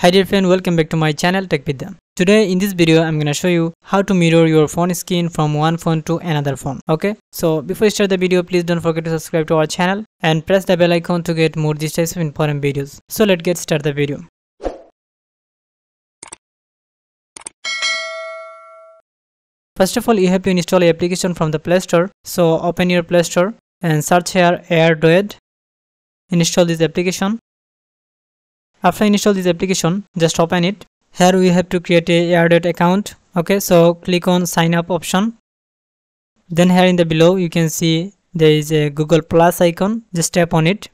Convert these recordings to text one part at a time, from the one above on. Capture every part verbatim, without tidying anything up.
Hi dear friend, welcome back to my channel Tech Bidda. Today in this video I'm gonna show you how to mirror your phone screen from one phone to another phone. Okay, so before you start the video, please don't forget to subscribe to our channel and press the bell icon to get more these types of important videos. So let's get started the video. First of all, you have to install an application from the Play Store. So open your Play Store and search here AirDroid. Install this application. After install this application, just open it. Here we have to create a AirDroid account. Okay, so click on sign up option. Then here in the below you can see there is a Google Plus icon. Just tap on it.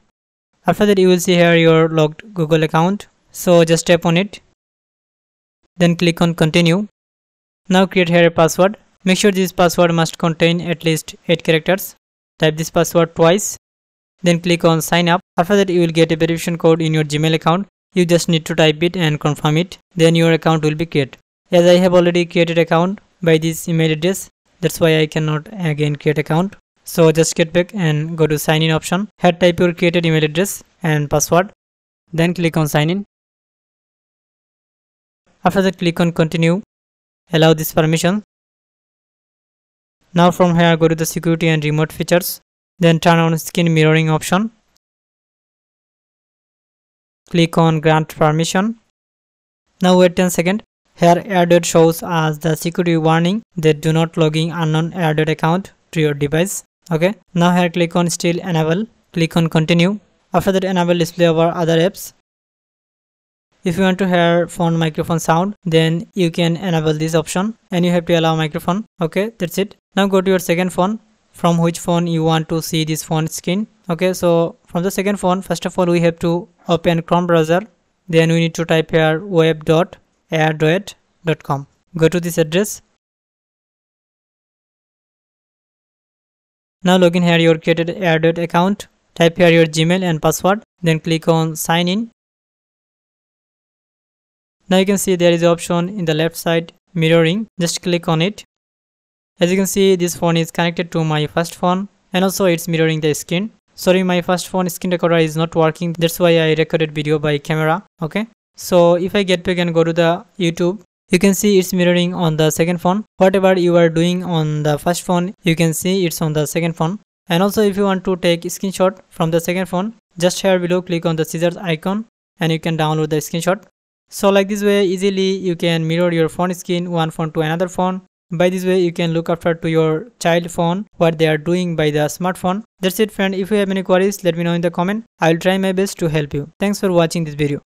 After that you will see here your logged Google account. So just tap on it. Then click on continue. Now create here a password. Make sure this password must contain at least eight characters. Type this password twice. Then click on sign up. After that you will get a verification code in your Gmail account. You just need to type it and confirm it. Then your account will be created. As I have already created account by this email address, that's why I cannot again create account. So just get back and go to sign in option. Here type your created email address and password. Then click on sign in. After that click on continue. Allow this permission. Now from here go to the security and remote features. Then turn on screen mirroring option. Click on grant permission. Now wait ten seconds. Here AirDroid shows as the security warning that do not logging unknown AirDroid account to your device. Okay. Now here click on still enable. Click on continue. After that enable display over other apps. If you want to hear phone microphone sound, then you can enable this option and you have to allow microphone. Okay, that's it. Now go to your second phone. From which phone you want to see this phone screen. Okay, so from the second phone, first of all we have to open Chrome browser. Then we need to type here web dot airdroid dot com. Go to this address. Now login here your created AirDroid account. Type here your Gmail and password. Then click on sign in. Now you can see there is an option in the left side mirroring. Just click on it. As you can see, this phone is connected to my first phone and also it's mirroring the screen. Sorry, my first phone screen recorder is not working. That's why I recorded video by camera. Okay. So if I get back and go to the YouTube, you can see it's mirroring on the second phone. Whatever you are doing on the first phone, you can see it's on the second phone. And also if you want to take a screenshot from the second phone, just here below click on the scissors icon and you can download the screenshot. So like this way easily you can mirror your phone screen one phone to another phone. By this way you can look after to your child phone what they are doing by the smartphone. That's it friend. If you have any queries, let me know in the comment. I will try my best to help you. Thanks for watching this video.